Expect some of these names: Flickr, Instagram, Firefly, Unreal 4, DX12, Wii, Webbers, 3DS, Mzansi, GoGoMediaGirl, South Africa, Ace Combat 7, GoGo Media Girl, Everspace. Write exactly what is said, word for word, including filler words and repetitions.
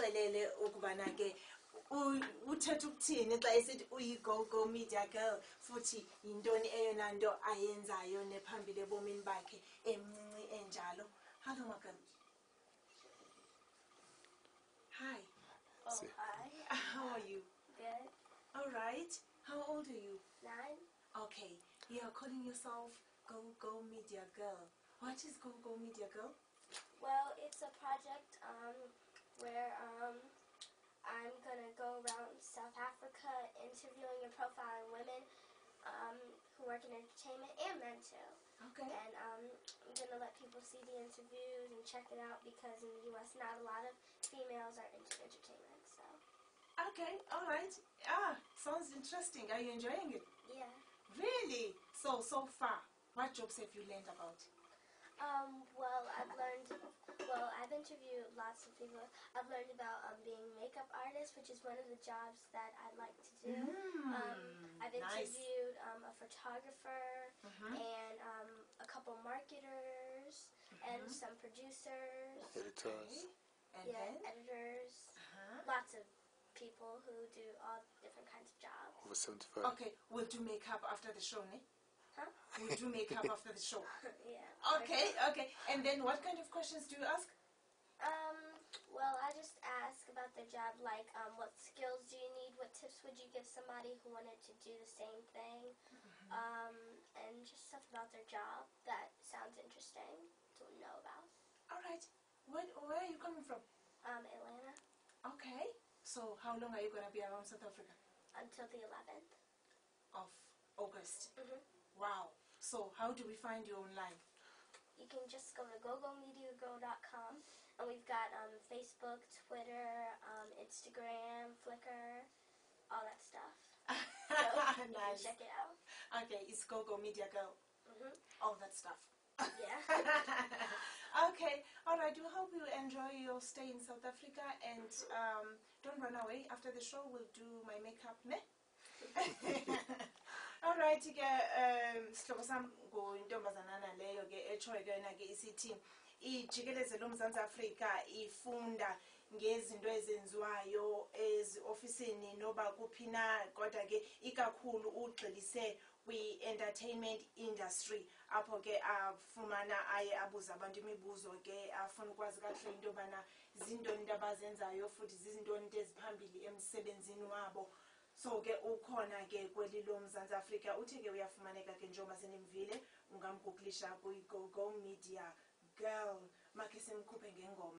uxelele ukubana ke uthetha ukuthini xa esithi uyi GoGo Media Girl futhi yintoni eyona nto ayenzayo nephambili ebomini bakhe emncinci enjalo. Hello Makam. Hi. Oh, hi. How are you? Good. All right. How old are you? Nine. Okay. You are calling yourself GoGo Media Girl. What is GoGo Media Girl? Well, it's a project um, where um, I'm gonna go around South Africa interviewing and profiling women um, who work in entertainment and men too. Okay. And um, I'm gonna let people see the interviews and check it out because in the U S not a lot of females are into entertainment. So. Okay. All right. Ah, sounds interesting. Are you enjoying it? Yeah. Really? So so far, what jobs have you learned about? Um, well, I've learned, well, I've interviewed lots of people. I've learned about um, being makeup artist, which is one of the jobs that I like to do. Mm, um, I've interviewed nice. um, a photographer uh-huh. and um, a couple marketers uh-huh. and some producers. Editors. Okay. Yeah, then? editors. Uh-huh. Lots of people who do all different kinds of jobs. Over seventy-five. Okay, we'll do makeup after the show, ne? Huh? We do makeup after the show. Yeah. Okay, okay. And then what kind of questions do you ask? Um, well, I just ask about their job, like um, what skills do you need? What tips would you give somebody who wanted to do the same thing? Mm-hmm. Um, and just stuff about their job that sounds interesting to know about. All right. What, where are you coming from? Um, Atlanta. Okay. So how long are you going to be around South Africa? Until the eleventh. Of August. Mm-hmm. Wow. So how do we find you online? You can just go to go go media girl dot com and we've got um, Facebook, Twitter, um, Instagram, Flickr, all that stuff. So you nice. Can check it out. Okay, it's GoGo Media Girl. Mm-hmm. All that stuff. Yeah. Okay. All right. We hope you enjoy your stay in South Africa and um, don't run away. After the show, we'll do my makeup, ne? Alright, ke um sihloko sam ngo intombazana naleyo ke echoy ke yena ke isithi ijikeleze lo Mzansi Afrika ifunda ngezinto ezenziwayo eziofisini noba kuphina kodwa ke ikakhulu ugxilise kwi entertainment industry apho ke afumana aye abuza abantu imibuzo ke afuna ukwazi kahle into bana zindoni into abazenzayo futhi zizindoni into eziphambili emsebenzini wabo. So ke ukhona ke kwelilo Mzansi Afrika uthi ke uyafumaneka ke njengoba senimvile ungamgooglisha ku GoGo Media Girl makhe simkhuphe ngengoma.